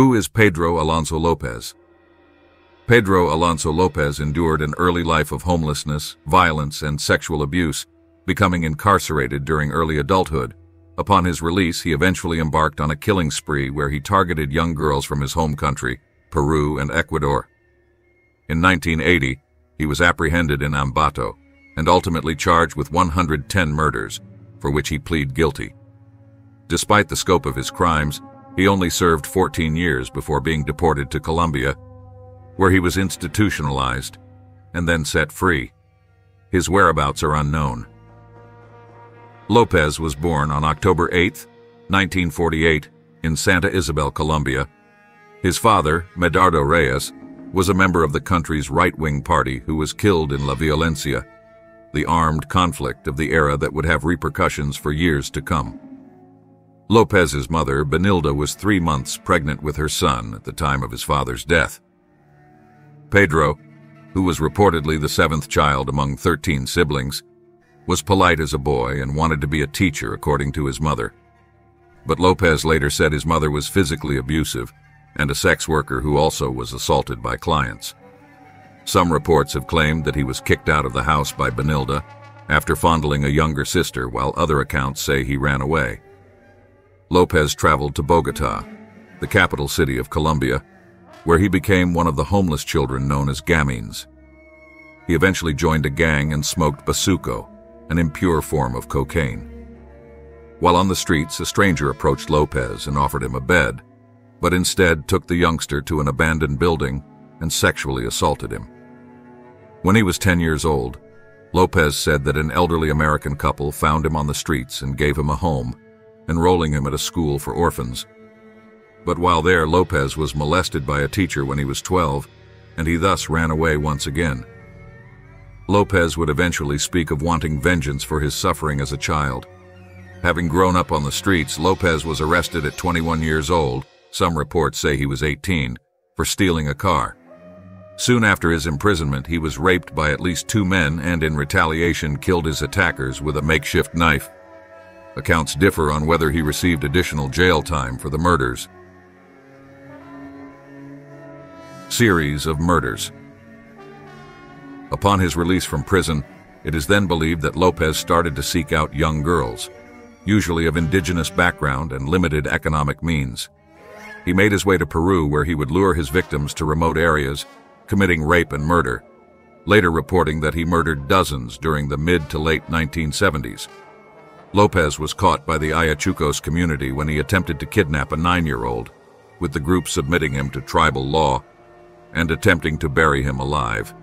Who is Pedro Alonso Lopez? Pedro Alonso Lopez endured an early life of homelessness, violence, and sexual abuse, becoming incarcerated during early adulthood. Upon his release, he eventually embarked on a killing spree where he targeted young girls from his home country, Peru and Ecuador. In 1980, he was apprehended in Ambato and ultimately charged with 110 murders, for which he pleaded guilty. Despite the scope of his crimes, he only served 14 years before being deported to Colombia, where he was institutionalized and then set free. His whereabouts are unknown. Lopez was born on October 8, 1948, in Santa Isabel, Colombia. His father, Medardo Reyes, was a member of the country's right-wing party who was killed in La Violencia, the armed conflict of the era that would have repercussions for years to come. Lopez's mother, Benilda, was 3 months pregnant with her son at the time of his father's death. Pedro, who was reportedly the 7th child among 13 siblings, was polite as a boy and wanted to be a teacher, according to his mother. But Lopez later said his mother was physically abusive and a sex worker who also was assaulted by clients. Some reports have claimed that he was kicked out of the house by Benilda after fondling a younger sister, while other accounts say he ran away. Lopez traveled to Bogota, the capital city of Colombia, where he became one of the homeless children known as Gamines. He eventually joined a gang and smoked basuco, an impure form of cocaine. While on the streets, a stranger approached Lopez and offered him a bed, but instead took the youngster to an abandoned building and sexually assaulted him. When he was 10 years old, Lopez said that an elderly American couple found him on the streets and gave him a home, enrolling him at a school for orphans. But while there, Lopez was molested by a teacher when he was 12, and he thus ran away once again. Lopez would eventually speak of wanting vengeance for his suffering as a child. Having grown up on the streets, Lopez was arrested at 21 years old, some reports say he was 18, for stealing a car. Soon after his imprisonment, he was raped by at least 2 men and, in retaliation, killed his attackers with a makeshift knife. Accounts differ on whether he received additional jail time for the murders. Series of murders. Upon his release from prison, it is then believed that Lopez started to seek out young girls, usually of indigenous background and limited economic means. He made his way to Peru, where he would lure his victims to remote areas, committing rape and murder, later reporting that he murdered dozens during the mid to late 1970s. Lopez was caught by the Ayachucos community when he attempted to kidnap a 9-year-old, with the group submitting him to tribal law and attempting to bury him alive.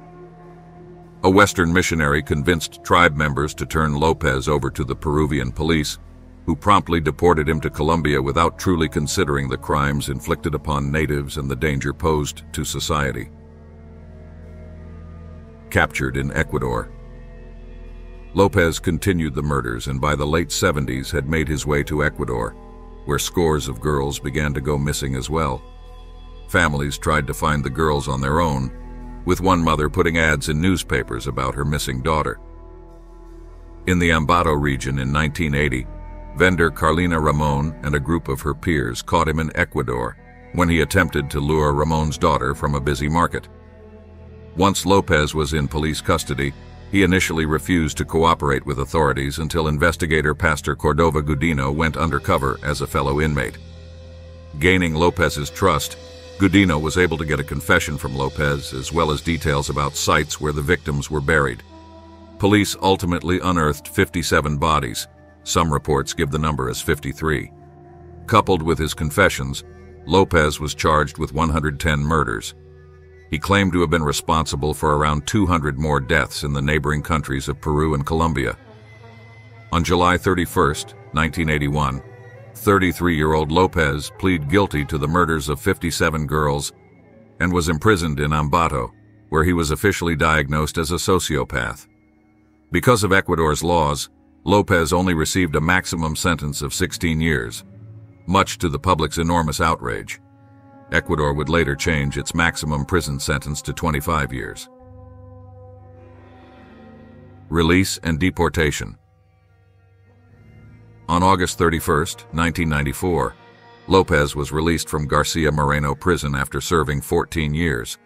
A Western missionary convinced tribe members to turn Lopez over to the Peruvian police, who promptly deported him to Colombia without truly considering the crimes inflicted upon natives and the danger posed to society. Captured in Ecuador. Lopez continued the murders and by the late 70s had made his way to Ecuador, where scores of girls began to go missing as well. Families tried to find the girls on their own, with one mother putting ads in newspapers about her missing daughter. In the Ambato region in 1980, vendor Carlina Ramon and a group of her peers caught him in Ecuador when he attempted to lure Ramon's daughter from a busy market. Once Lopez was in police custody, he initially refused to cooperate with authorities until investigator Pastor Cordova Gudino went undercover as a fellow inmate. Gaining Lopez's trust, Gudino was able to get a confession from Lopez as well as details about sites where the victims were buried. Police ultimately unearthed 57 bodies. Some reports give the number as 53. Coupled with his confessions, Lopez was charged with 110 murders. He claimed to have been responsible for around 200 more deaths in the neighboring countries of Peru and Colombia. On July 31, 1981, 33-year-old Lopez pleaded guilty to the murders of 57 girls and was imprisoned in Ambato, where he was officially diagnosed as a sociopath. Because of Ecuador's laws, Lopez only received a maximum sentence of 16 years, much to the public's enormous outrage. Ecuador would later change its maximum prison sentence to 25 years. Release and deportation. On August 31, 1994, Lopez was released from Garcia Moreno prison after serving 14 years,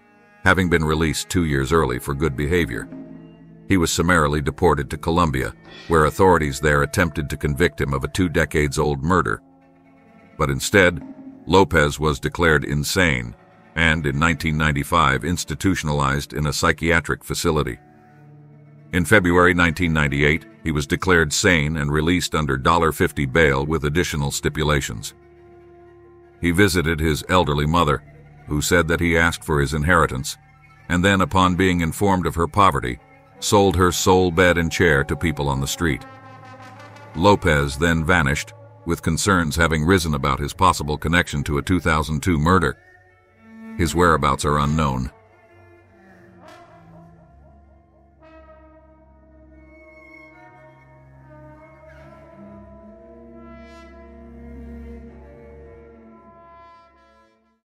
having been released 2 years early for good behavior. He was summarily deported to Colombia, where authorities there attempted to convict him of a 2 decades-old murder. But instead, Lopez was declared insane and, in 1995, institutionalized in a psychiatric facility. In February 1998, he was declared sane and released under $50 bail with additional stipulations. He visited his elderly mother, who said that he asked for his inheritance, and then, upon being informed of her poverty, sold her sole bed and chair to people on the street. Lopez then vanished, with concerns having risen about his possible connection to a 2002 murder. His whereabouts are unknown.